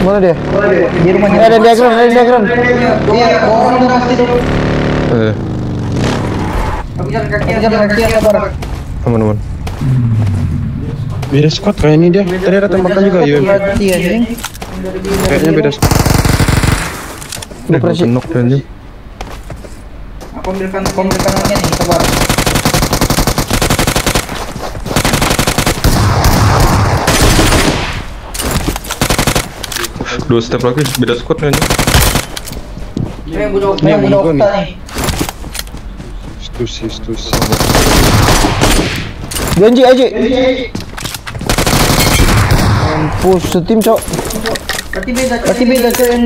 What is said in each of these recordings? Mana dia? Di rumahnya. Ada diagram, ada diagram. Iya, orang deras itu. Aku jalan kaki ya, sabar. Teman-teman. Beda squad kayak ini dia. Tadi ada tembakan juga ya. Kayaknya beda squad. Depresi. Knock dan dia. Aku ambil kanannya nih, sabar. Dua step lagi beda squad kan? Ini punya Okta nih. Stusi. Janji aja. Mampus setim cok. Kati beda cok yang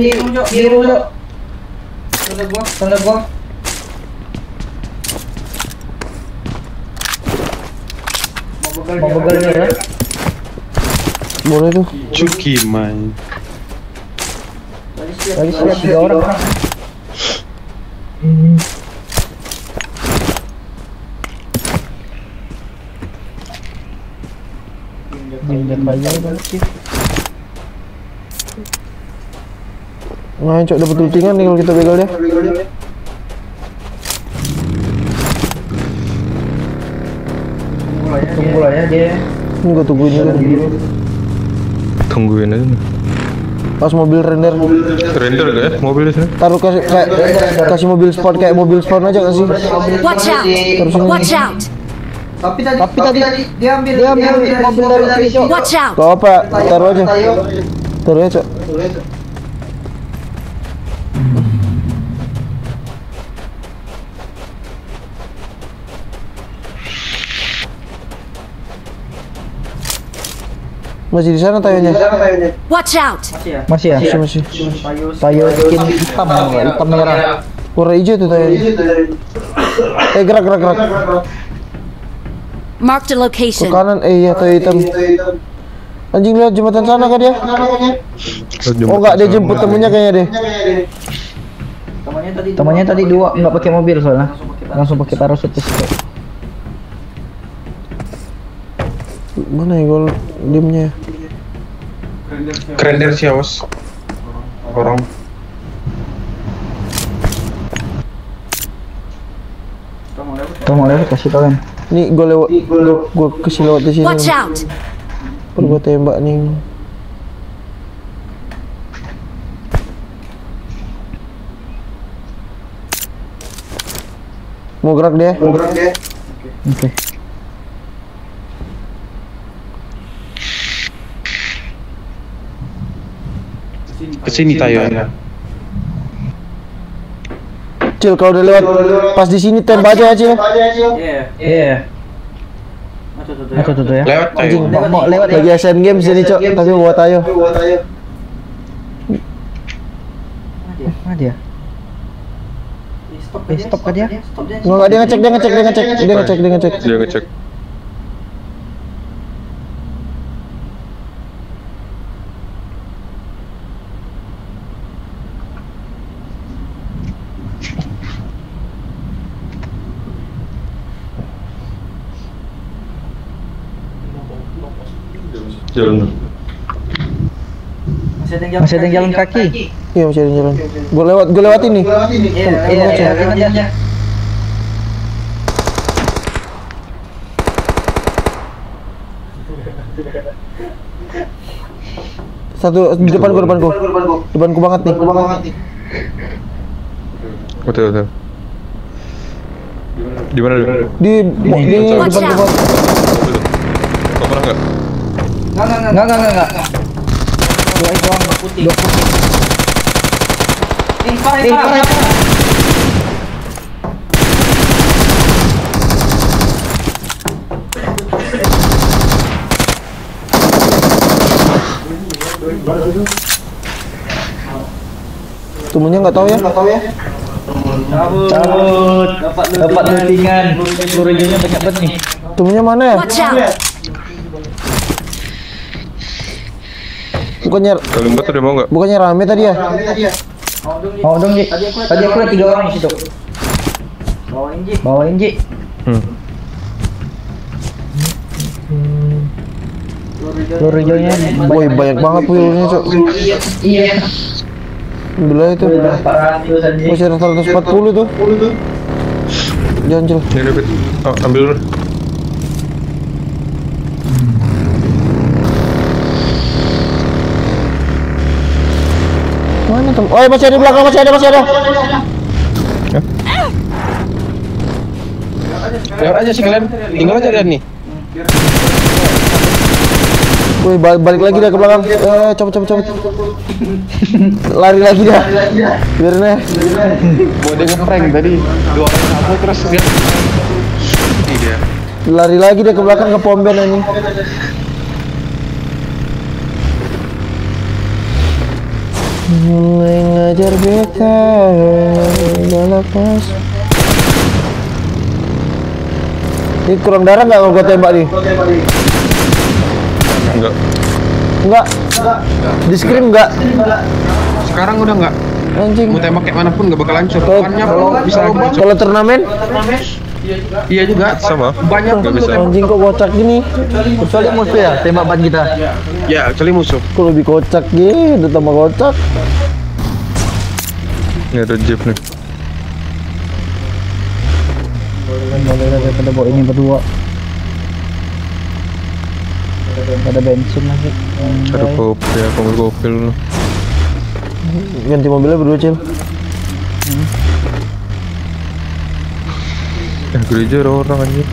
biru cok. Tanda gua. Mau begal ya? Boleh tuh. Cuki main. Tadi siap 3 orang. Pindah bayar balik sih. Nah, cok dapat lootingan nih kalau kita begal dia. Tunggu lah ya dia. Enggak tungguin aja. Pas mobil render gak ya? Mobil disini taruh kasih mobil sport kayak mobil sport aja kasih. Watch out. Tapi tadi dia ambil mobil dari Prisco. Watch out. Gak apa, taruh aja cok. Masih di sana tayunya. Watch out. Masih ya? Tayu skin hitam merah. Warna hijau tuh tayu. Gerak. Mark the location. Ke kanan, iya tayu hitam. Anjing lihat jembatan sana kan dia? Oh enggak, dia jemput temennya kayaknya deh. Temannya tadi 2 enggak pakai mobil soalnya. Langsung pakai parasut. Mana ya gol dimnya? Krender sih awas. Orang. Kamu lewat kasih kalian. Nih gol lewat. Gua kasih lewat di sini. Watch out. Perlu tembak nih. Mau gerak dia. Oke. Kesini tayuannya. Cil kalau udah lewat pas di sini tembak aja Cil. Iya. Aku tuh ya. Lewat tayu. Mau lewat lagi Asian Games jadi cok tapi buat tayu. Mana dia? Stop ke dia. Enggak dia ngecek. Jalan. Masih ada yang jalan kaki. Iya masih ada yang jalan. Gue lewat ini. Iya. Satu di depanku banget nih. Betul. Di mana? Di depan. Kau pernah nggak? Enggak. Dua putih. Info. Temennya nggak tahu ya. Dapat lootingan. Lurujunya banyak banget nih. Temennya mana ya? Bukannya rame tadi ya? Mau dong, Ji. Tadi aku lihat 3 orang di situ. Bawain Ji. Luar hijaunya, boy, banyak banget wheelnya, cok. Iya. Gila itu. Masih 140 tuh. Jangan cil. Oh, ambil dulu. Mana tem? Oh, masih ada di belakang, masih ada. Lewat aja sih kalian, tinggal aja kalian nih. Woi, balik lagi dah ke belakang. Cepet. Lari lagi dah. Biarin aja. Gua ada ngeprank tadi. Dua orang aku terus dia. Iya. Lari lagi dah ke belakang ke pom bensin anjing. Mulai ngajar beta. Udah lepas. Ini kurang darah nggak kalau gue tembak nih? Enggak. Di scrim enggak. Sekarang udah enggak. Anjing. Mau tembak kayak manapun nggak bakal hancur. Kalau bisa lagi. Kalau turnamen? Iya juga. Sama. Banyak nggak bisa. Anjing kok kocak gini. Kecuali musuh ya tembak ban kita. Ya, kecuali musuh. Kok lebih kocak gini, udah tambah kocak. Ini ada jeep nih. Boleh daripada bawa ini berdua. Ada bensin lagi. Ada kopi, aku mau kopi dulu. Ganti mobilnya berdua, Cil. Gereja orang anjir.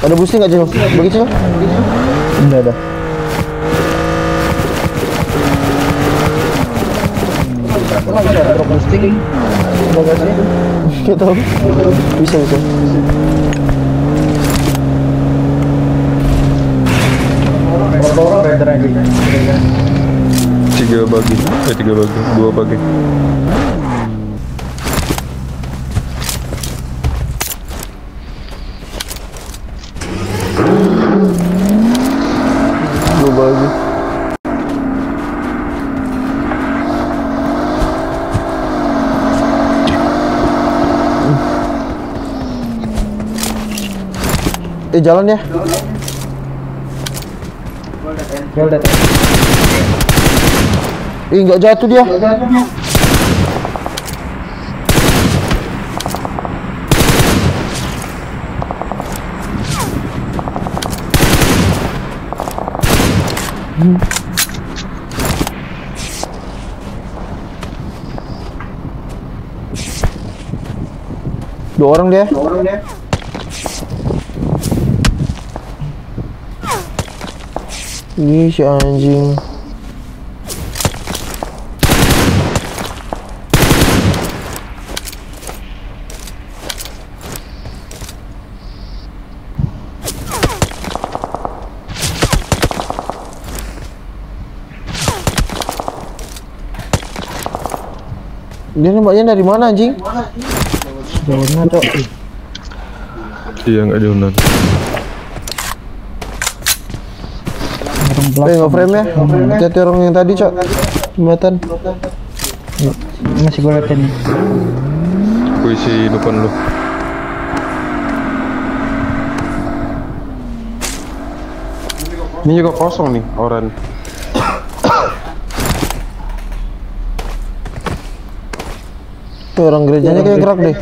Ada busi nggak, Cil? Bagi, Cil? Nggak ada. Kalau bisa drop boosting bagasi gitu. Bisa. Motor better lagi. 2 bagi. Jalan ya. Gol datang. Enggak jatuh dia. Dua orang dia. Ih, si anjing. Dia nembaknya dari mana anjing? Zona, Cok. Iya, enggak zona. Ngeframe ya, hati-hati orang yang tadi, Cok. Jembatan masih gue liatin nih. Gue isi depan lu. Ini juga kosong nih, orang. Tuh orang gerejanya kayak gerak deh.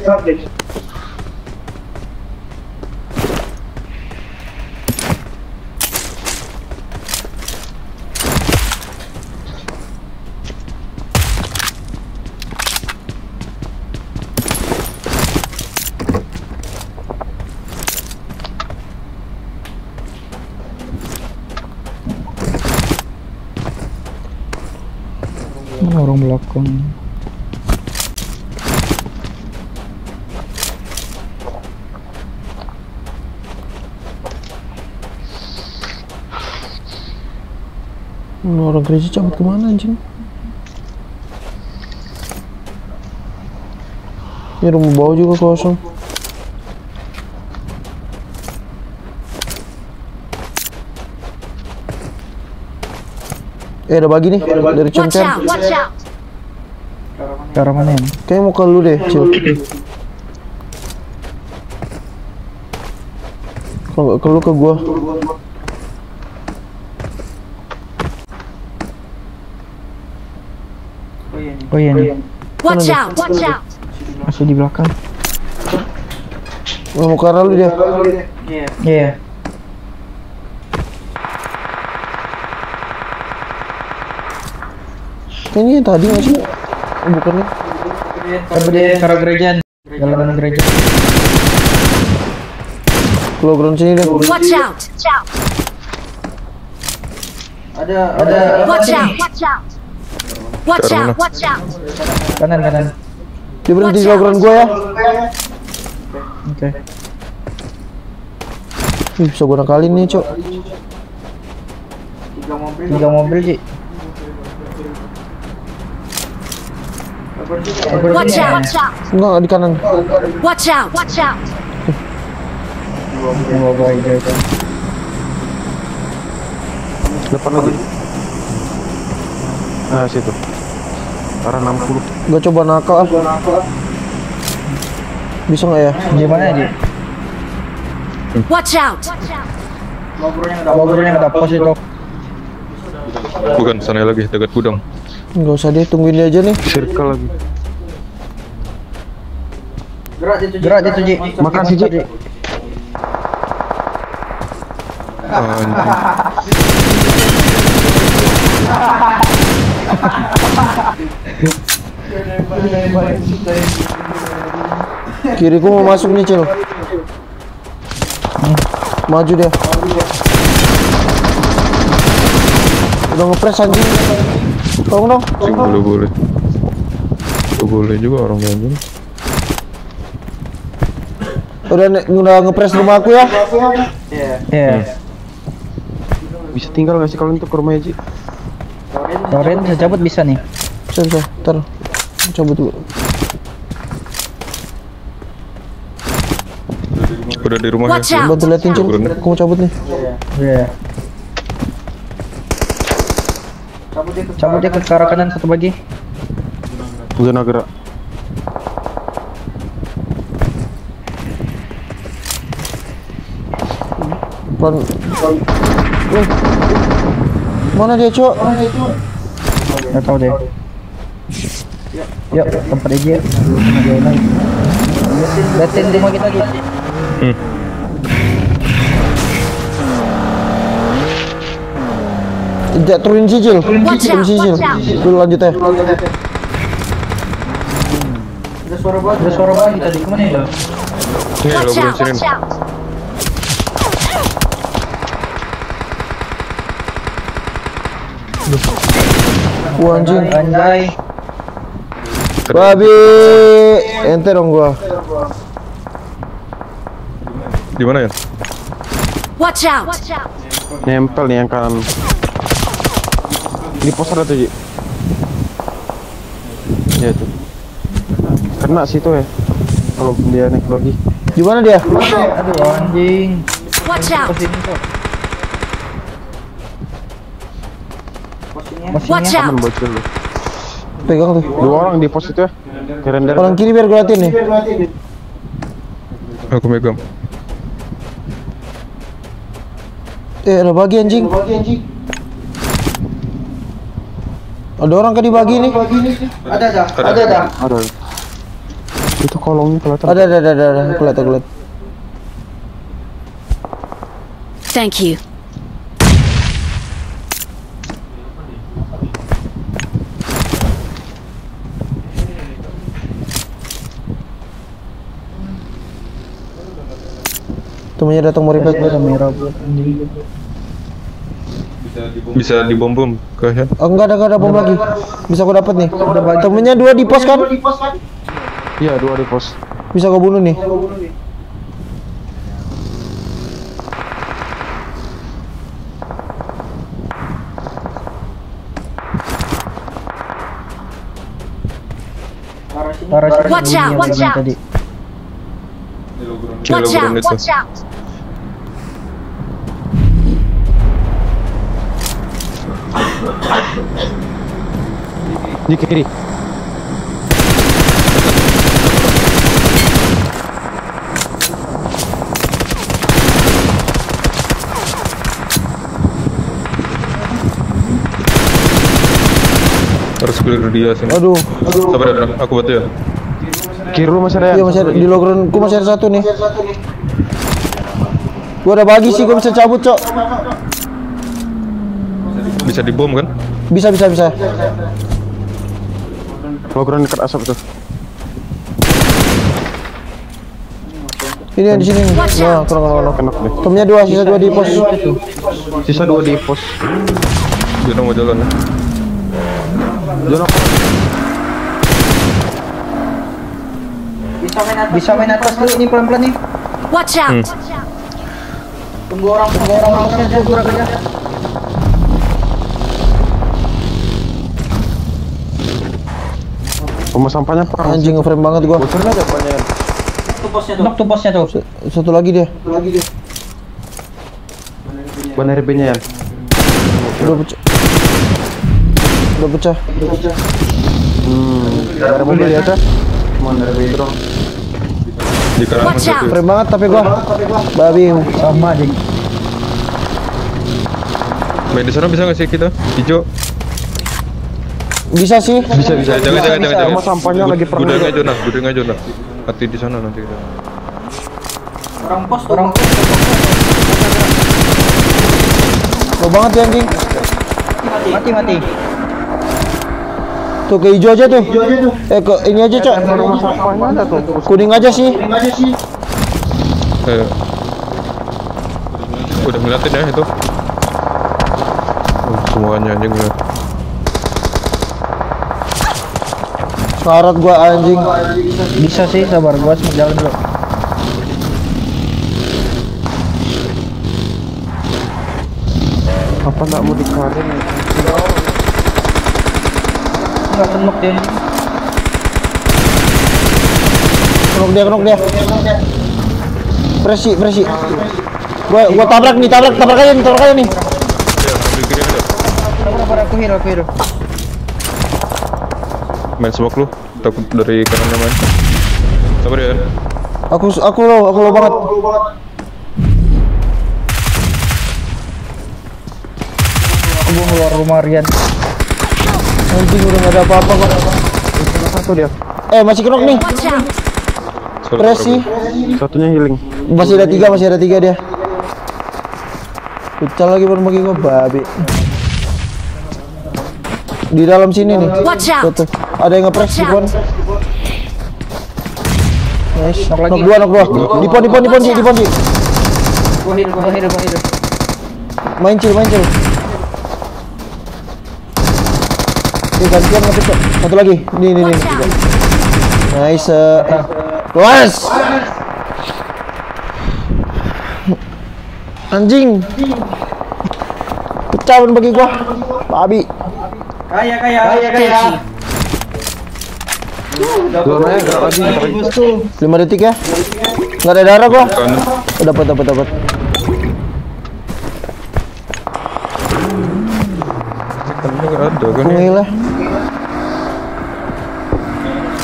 Orang belakang. Orang gereja cabut kemana anjing? Ini rumah bawah juga kosong. Ada bagi nih, dari Cencer. Cara mana ini? Kayaknya mau ke lu deh, Cil. Kalau ke gua. Oh iya nih. Watch out, watch out. Masih di belakang. Mau ke arah lu dia. Iya. Iya. Ini tadi masih bukannya. Dia ke gereja. Jalanan gereja. Low ground sini deh. Watch out. Ada. Watch out. Kanan. Dia berhenti di low ground gua ya. Oke. Ih, bisa gua nakalin nih, Cok. 3 mobil, Ji. Watch out. Enggak, di kanan. Watch out. Gua itu. Depan lagi. Nah, situ. Arah 60. Gua coba nakal ah. Bisa nggak ya? Gimana ya, Ji? Watch out. Mobilnya ada pos itu. Bukan sana lagi dekat gudang. Enggak usah deh, tungguin dia aja nih. Circle lagi. Gerak dia tuh, Ji. Makasih, Ji. Kiriku mau masuk nih, Cil. Maju dia. Udah ngepres anjing. Tolong dong. Boleh juga orang anjing. Udah ngepres rumah aku ya? Iya. Bisa tinggal gak sih kalau untuk ke rumahnya, Ji? Loren bisa cabut bisa nih. Bisa. Ntar cabut dulu. Udah di rumahnya. Bantu liatin, Cil. Aku mau cabut nih. Iya. Cabut dia ke arah kanan satu lagi. Udah gerak. Pelan. Mana dia, Cok? Nggak tahu deh. Yuk, tempat aja. Liatin rumah kita lagi. Tidak turunin sijil. Lu lanjut ya. Ada suara banget tadi kemana ya? Ini lo belum sini. Wah anjing. Anjay. Babi. Ente dong gua. Di mana ya? Watch out. Nempel nih yang kanan. Di pos ada tuh, Ji. Ya tuh. Kena situ ya. Kalau dia naik lagi. Gimana dia? Aduh anjing. Watch out. Posnya aman bocil. Pegang tuh. 2 orang di pos itu ya. Kanan kiri biar gua liatin nih. Aku megang. Ada bagi anjing. Ada orang ke dibagi nih? Ada. Itu kolongnya kelihatan. Ada. Kelihatan. Thank you. Temennya datang mau ribet gue sama Robot. Bisa dibom-bom ke ya? Oh, enggak ada bom lagi. Bisa gua dapat nih. Temennya 2 di pos kan? Iya, 2 di pos. Bisa gua bunuh nih. Watch out. Tadi. Watch out. Di kiri. Harus klik dia sini. Aduh. Sabar ya, aku bantu ya. Kiri lu masih ada. Iya, masih ada. Di loground ku masih ada satu nih. Gua udah bagi sih, gua bisa cabut, Cok. Bisa dibom kan? Bisa. Loground dekat asap tuh. Ini di sini. Nah, kena deh. Tomnya 2, sisa 2 di pos. Sisa 2 di pos. Jono mau jalan. Jono. Bisa main atas dulu ini pelan-pelan nih. Watch out. Tunggu orang aja gerakannya. Rumah sampahnya parah. Anjing ngeframe banget gua. Bocor aja banyak. Tuh bosnya tuh. Satu lagi dia. Mana RB-nya ya? Udah pecah. Ada mobil di atas. Mana RB itu dong? Di kanan itu. Keren banget tapi gua. Babi sama anjing. Main di sana bisa enggak sih kita? Hijau. Bisa sih. Bisa. Jangan. Rumah sampahnya lagi perang. Gudang aja, Jona. Hati di sana nanti kita. Orang pos. Low banget ya anjing. Mati. Tuh ke hijau aja tuh. Ke ini aja, Cok. Kuning aja sih. Ayo. Udah ngeliatin ya itu. Semuanya anjing ya. Syarat gua anjing. Bisa sih, sabar gua sejalan dulu. Apa enggak mau dikeluarin? Enggak kenok dia. Presi. Gua tabrak aja nih. Ya, ambil gini aja. Aku hero. Main smoke lu, takut dari kanannya main. Sabar ya. Aku low banget. Gua keluar rumah Rian. Anjing udah enggak ada apa-apa kok. Satu dia. Masih kenok nih. Presi. Satunya healing. Masih ada tiga dia. Pecah lagi bermagi gua babi. Di dalam sini nih. Tuh. Ada yang ngepres di pon. Nice. Nok dua. Di pon. Gua hidup. Main chill. Gantian ngepecok. Satu lagi. Nih. Nice. Luas. Anjing. Pecah bagi gua. Babi. Kaya. Dorongnya enggak lagi. 5 detik ya. Enggak ada darah gua. Dapat. Alhamdulillah.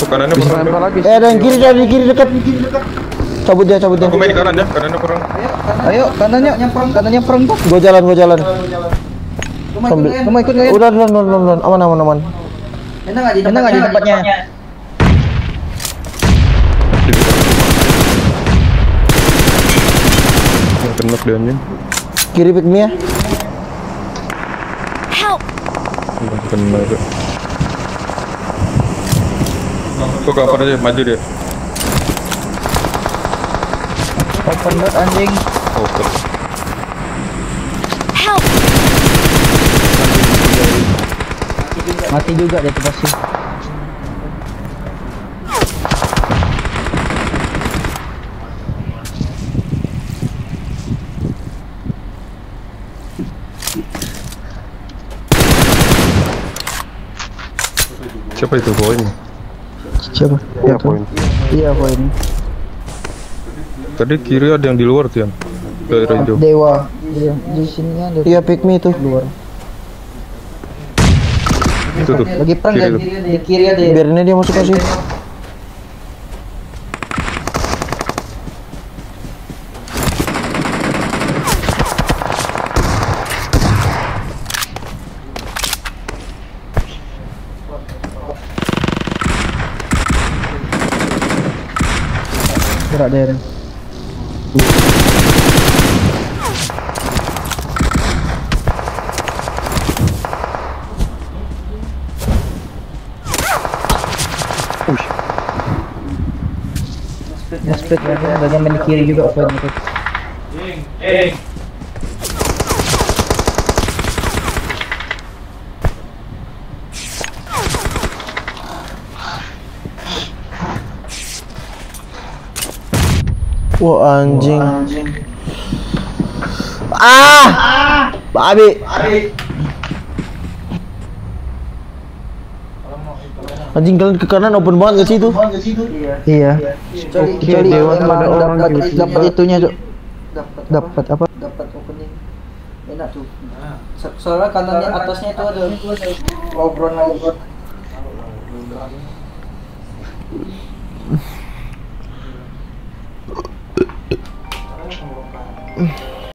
Kanannya berapa lagi? Ada yang kiri dekat. Cabut dia. Aku main di kanan ya, kanannya perang. Ayo, kanannya perang tuh. Gua jalan. Kamu ikut enggak ya? Udah, aman. Enak enggak di tempatnya? Kenok dia anjing. Kiri pick me ya. Kena itu. Kok kapan aja maju dia? Kapan banget anjing? Oke. Help. Mati juga dia tuh pasti. Siapa itu poinnya? Siapa? Ya poin. Iya poin. Tadi kiri ada yang di luar tuh ya. Daerah hijau. Dewa. Di sini ada. Iya pick me itu. Luar. Itu tuh. Lagi perang kan? Di kiri ada. Biarin dia masuk aja. gerak daerah. Mas split lagi, bagian main kiri juga open gitu. Wah anjing. Ah! Babi. Anjing kalian ke kanan open banget ke situ. Iya. Kecuali Dewan pada orang gitu. Dapat itunya, Cok. Dapat apa? Dapat opening. Enak tuh. Soalnya kanannya atasnya itu ada lowground lagi.